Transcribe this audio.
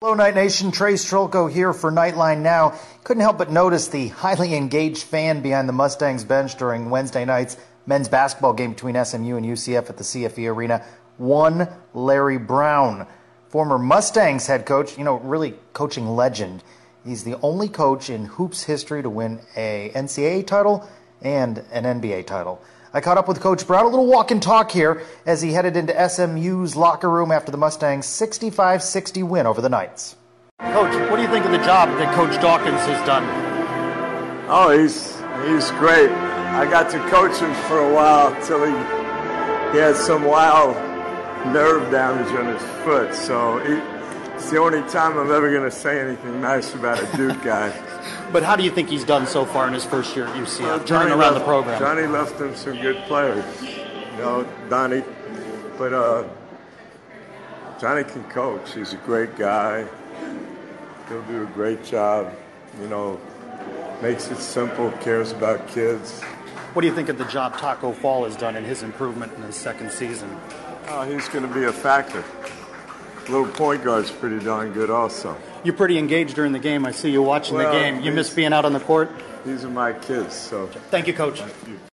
Hello, Night Nation. Trace Trylko here for Nightline Now. Couldn't help but notice the highly engaged fan behind the Mustangs bench during Wednesday night's men's basketball game between SMU and UCF at the CFE Arena. One Larry Brown, former Mustangs head coach, really coaching legend. He's the only coach in hoops history to win a NCAA title and an NBA title. I caught up with Coach Brown, a little walk and talk here as he headed into SMU's locker room after the Mustangs' 65-60 win over the Knights. Coach, what do you think of the job that Coach Dawkins has done? Oh, he's great. I got to coach him for a while till he had some wild nerve damage on his foot. So it's the only time I'm ever going to say anything nice about a Duke guy. But how do you think he's done so far in his first year at UCF, turning around the program? Johnny left him some good players, Donnie. But Johnny can coach. He's a great guy. He'll do a great job, makes it simple, cares about kids. What do you think of the job Taco Fall has done in his improvement in his second season? Oh, he's going to be a factor. Little point guard's pretty darn good also. You're pretty engaged during the game. I see you watching the game. You miss being out on the court? These are my kids, so. Thank you, Coach. Thank you.